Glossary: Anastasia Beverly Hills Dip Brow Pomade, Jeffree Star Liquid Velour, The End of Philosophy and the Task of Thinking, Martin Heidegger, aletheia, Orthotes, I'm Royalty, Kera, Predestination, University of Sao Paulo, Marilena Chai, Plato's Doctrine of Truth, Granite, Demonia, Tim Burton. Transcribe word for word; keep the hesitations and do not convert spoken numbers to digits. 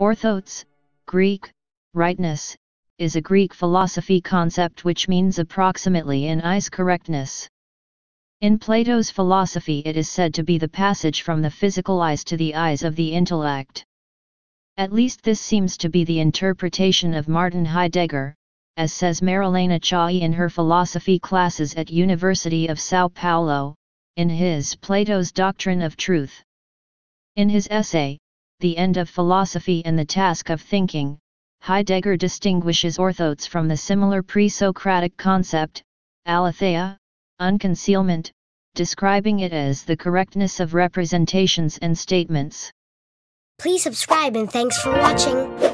Orthotes, Greek, rightness, is a Greek philosophy concept which means approximately in is correctness. In Plato's philosophy it is said to be the passage from the physical eyes to the eyes of the intellect. At least this seems to be the interpretation of Martin Heidegger, as says Marilena Chai in her philosophy classes at University of Sao Paulo, in his Plato's Doctrine of Truth. In his essay, The End of Philosophy and the Task of Thinking, Heidegger distinguishes orthotes from the similar pre-Socratic concept, aletheia, unconcealment, describing it as the correctness of representations and statements. Please subscribe and thanks for watching.